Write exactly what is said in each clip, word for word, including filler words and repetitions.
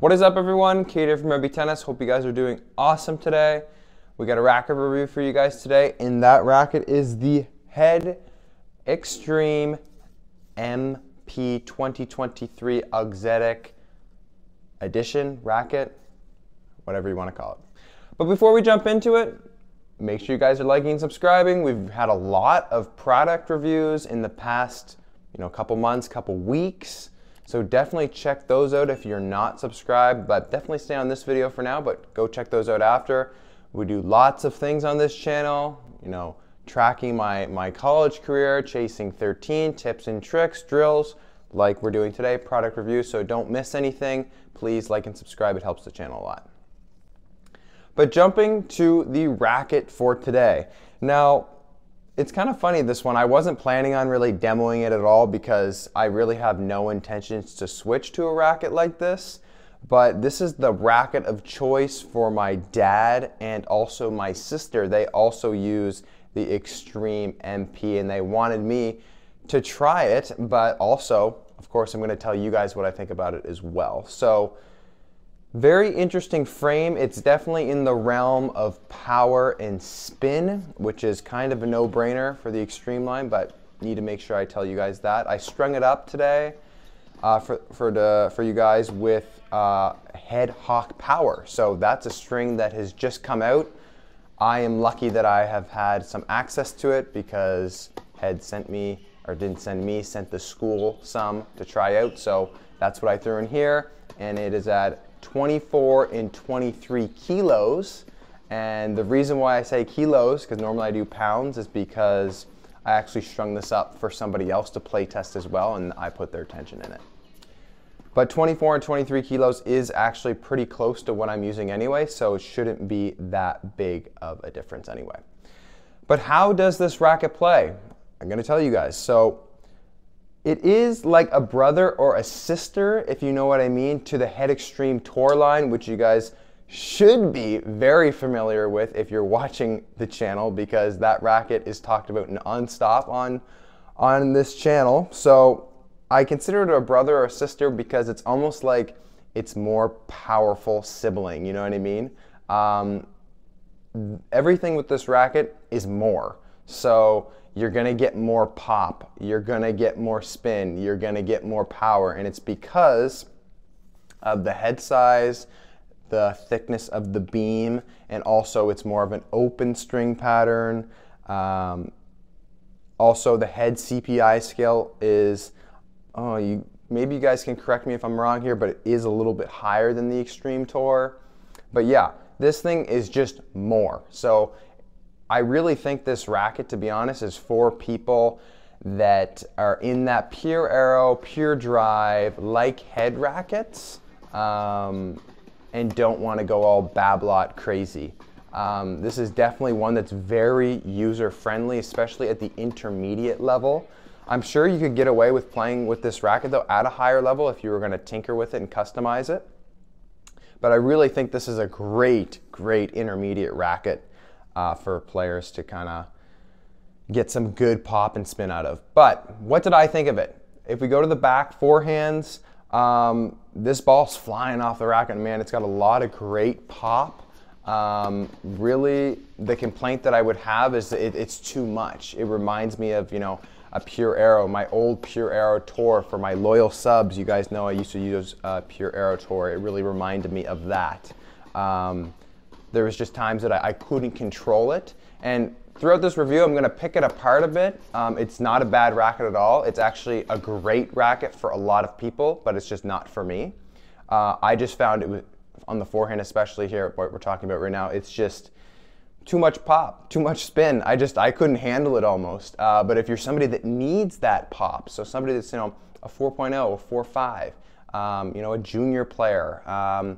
What is up, everyone? Kader from R B Tennis. Hope you guys are doing awesome today. We got a racket review for you guys today, and that racket is the Head Extreme M P twenty twenty-three Auxetic Edition racket, whatever you want to call it. But before we jump into it, make sure you guys are liking and subscribing. We've had a lot of product reviews in the past, you know, couple months, couple weeks. So definitely check those out if you're not subscribed, but definitely stay on this video for now, but go check those out after. We do lots of things on this channel, you know, tracking my, my college career, chasing thirteen, tips and tricks, drills, like we're doing today, product reviews, so don't miss anything. Please like and subscribe, it helps the channel a lot. But jumping to the racket for today. Now, it's kind of funny, this one. I wasn't planning on really demoing it at all because I really have no intentions to switch to a racket like this, but this is the racket of choice for my dad and also my sister. They also use the Extreme M P and they wanted me to try it, but also, of course, I'm going to tell you guys what I think about it as well. So, very interesting frame. It's definitely in the realm of power and spin, which is kind of a no-brainer for the Extreme line, but need to make sure I tell you guys that. I strung it up today uh, for, for, the, for you guys with uh, Head Hawk Power. So that's a string that has just come out. I am lucky that I have had some access to it because Head sent me, or didn't send me, sent the school some to try out. So that's what I threw in here, and it is at twenty-four and twenty-three kilos. And the reason why I say kilos, because normally I do pounds, is because I actually strung this up for somebody else to play test as well, and I put their tension in it. But twenty-four and twenty-three kilos is actually pretty close to what I'm using anyway, so it shouldn't be that big of a difference anyway. But how does this racket play? I'm gonna tell you guys. So it is like a brother or a sister, if you know what I mean, to the Head Extreme Tour line, which you guys should be very familiar with if you're watching the channel, because that racket is talked about nonstop on, on this channel. So I consider it a brother or a sister because it's almost like it's more powerful sibling, you know what I mean? Um, everything with this racket is more. So you're gonna get more pop, you're gonna get more spin, you're gonna get more power, and it's because of the head size, the thickness of the beam, and also it's more of an open string pattern. Um, also the Head C P I scale is, oh, you, maybe you guys can correct me if I'm wrong here, but it is a little bit higher than the Extreme Tour. But yeah, this thing is just more. So I really think this racket, to be honest, is for people that are in that Pure Aero, Pure Drive, like Head rackets, um, and don't want to go all Babolat crazy. Um, this is definitely one that's very user-friendly, especially at the intermediate level. I'm sure you could get away with playing with this racket, though, at a higher level if you were going to tinker with it and customize it. But I really think this is a great, great intermediate racket Uh, for players to kind of get some good pop and spin out of. But what did I think of it? If we go to the back forehands, um, this ball's flying off the racket. Man, it's got a lot of great pop. Um, really, the complaint that I would have is it, it's too much. It reminds me of, you know, a Pure Aero, my old Pure Aero Tour. For my loyal subs, you guys know I used to use uh, Pure Aero Tour. It really reminded me of that. Um, There was just times that I, I couldn't control it. And throughout this review, I'm gonna pick it apart a bit. Um, it's not a bad racket at all. It's actually a great racket for a lot of people, but it's just not for me. Uh, I just found it was, on the forehand, especially here, what we're talking about right now, it's just too much pop, too much spin. I just, I couldn't handle it almost. Uh, but if you're somebody that needs that pop, so somebody that's, you know, a four point oh, a four point five, um, you know, a junior player, um,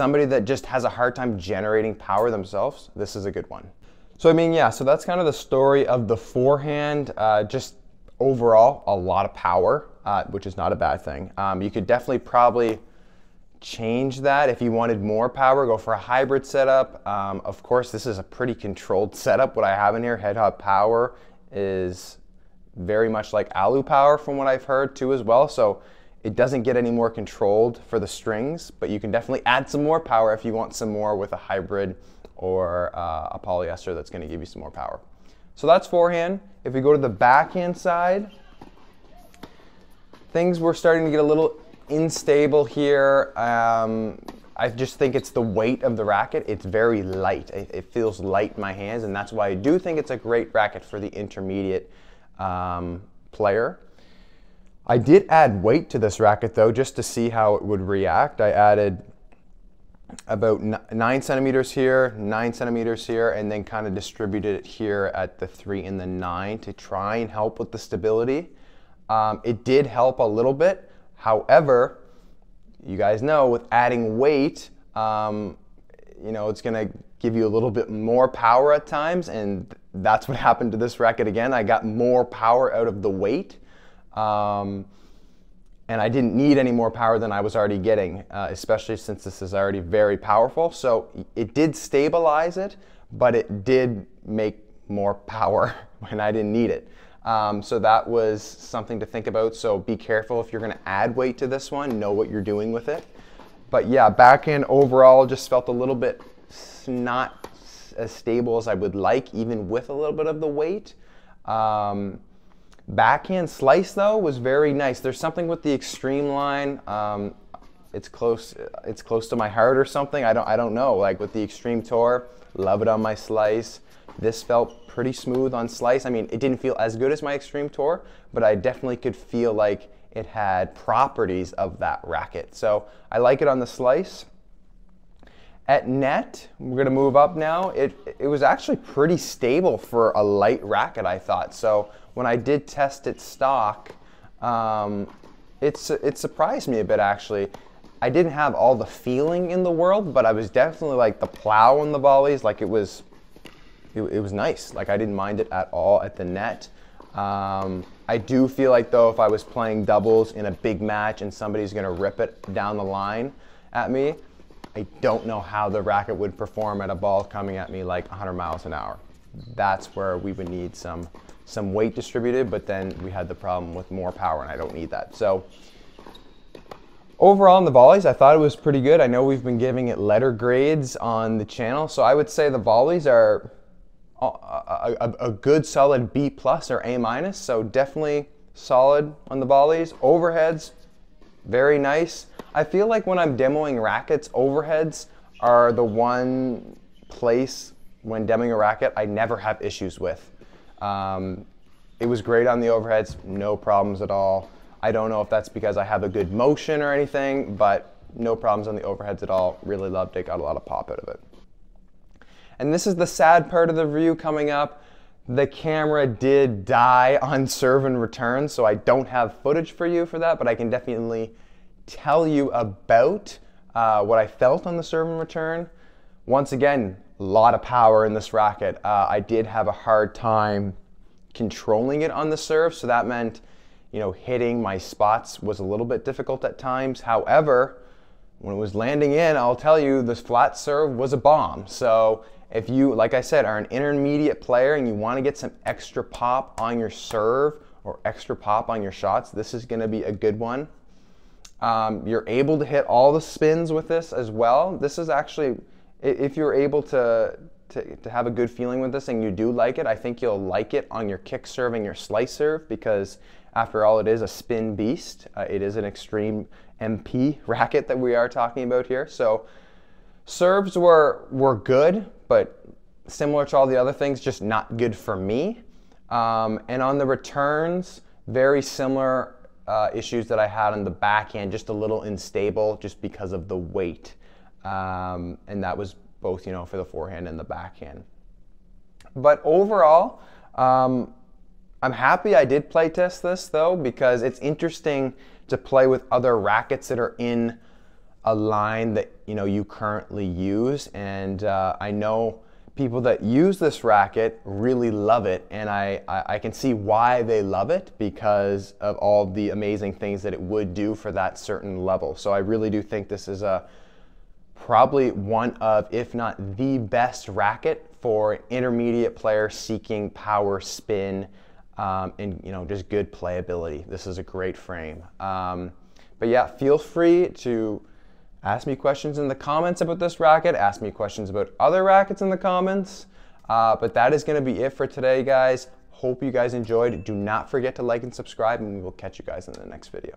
somebody that just has a hard time generating power themselves, this is a good one. So I mean, yeah, so that's kind of the story of the forehand. Uh, just overall, a lot of power, uh, which is not a bad thing. Um, you could definitely probably change that if you wanted more power, go for a hybrid setup. Um, of course, this is a pretty controlled setup. What I have in here, Head Hawk Power, is very much like Alu Power from what I've heard too as well. So It doesn't get any more controlled for the strings, but you can definitely add some more power if you want some more with a hybrid or uh, a polyester that's going to give you some more power. So that's forehand. If we go to the backhand side, things were starting to get a little unstable here. Um, I just think it's the weight of the racket. It's very light. It, it feels light in my hands, and that's why I do think it's a great racket for the intermediate um, player. I did add weight to this racket though, just to see how it would react. I added about nine centimeters here, nine centimeters here, and then kind of distributed it here at the three and the nine to try and help with the stability. Um, it did help a little bit. However, you guys know with adding weight, um, you know, it's gonna give you a little bit more power at times, and that's what happened to this racket again. I got more power out of the weight. Um, and I didn't need any more power than I was already getting, uh, especially since this is already very powerful. So it did stabilize it, but it did make more power when I didn't need it. Um, so that was something to think about. So be careful if you're going to add weight to this one, know what you're doing with it. But yeah, backhand overall just felt a little bit not as stable as I would like, even with a little bit of the weight. Um, Backhand slice though was very nice. There's something with the extreme line. Um, it's close. It's close to my heart or something. I don't. I don't know. Like with the Extreme Tour, love it on my slice. This felt pretty smooth on slice. I mean, it didn't feel as good as my Extreme Tour, but I definitely could feel like it had properties of that racket. So I like it on the slice. At net, we're gonna move up now. It it was actually pretty stable for a light racket, I thought. So when I did test it stock, um, it's it surprised me a bit actually. I didn't have all the feeling in the world, but I was definitely like the plow on the volleys. Like it was, it, it was nice. Like I didn't mind it at all at the net. Um, I do feel like though, if I was playing doubles in a big match and somebody's gonna rip it down the line at me, I don't know how the racket would perform at a ball coming at me like one hundred miles an hour. That's where we would need some some weight distributed, but then we had the problem with more power, and I don't need that. So overall in the volleys, I thought it was pretty good. I know we've been giving it letter grades on the channel, so I would say the volleys are a, a, a good solid B plus or A minus, so definitely solid on the volleys. Overheads, very nice. I feel like when I'm demoing rackets, overheads are the one place when demoing a racket I never have issues with. Um, it was great on the overheads, no problems at all. I don't know if that's because I have a good motion or anything, but no problems on the overheads at all. Really loved it, got a lot of pop out of it. And this is the sad part of the review coming up. The camera did die on serve and return, so I don't have footage for you for that, but I can definitely tell you about uh, what I felt on the serve and return. Once again, a lot of power in this racket. Uh, I did have a hard time controlling it on the serve, so that meant, you know, hitting my spots was a little bit difficult at times. However, when it was landing in, I'll tell you, this flat serve was a bomb. So if you, like I said, are an intermediate player and you want to get some extra pop on your serve or extra pop on your shots, this is going to be a good one. Um, you're able to hit all the spins with this as well. This is actually, if you're able to, to, to have a good feeling with this and you do like it, I think you'll like it on your kick serve and your slice serve, because after all, it is a spin beast. Uh, it is an Extreme M P racket that we are talking about here. So serves were, were good, but similar to all the other things, just not good for me. Um, and on the returns, very similar uh, issues that I had on the backhand, just a little unstable just because of the weight. Um, and that was both, you know, for the forehand and the backhand. But overall, um, I'm happy I did play test this though, because it's interesting to play with other rackets that are in a line that you know you currently use, and uh, I know people that use this racket really love it, and I, I, I can see why they love it because of all the amazing things that it would do for that certain level. So I really do think this is a probably one of, if not the best racket for intermediate players seeking power, spin, um, and you know just good playability. This is a great frame. Um, But yeah, feel free to ask me questions in the comments about this racket, ask me questions about other rackets in the comments. Uh, but that is going to be it for today, guys. Hope you guys enjoyed. Do not forget to like and subscribe, and we will catch you guys in the next video.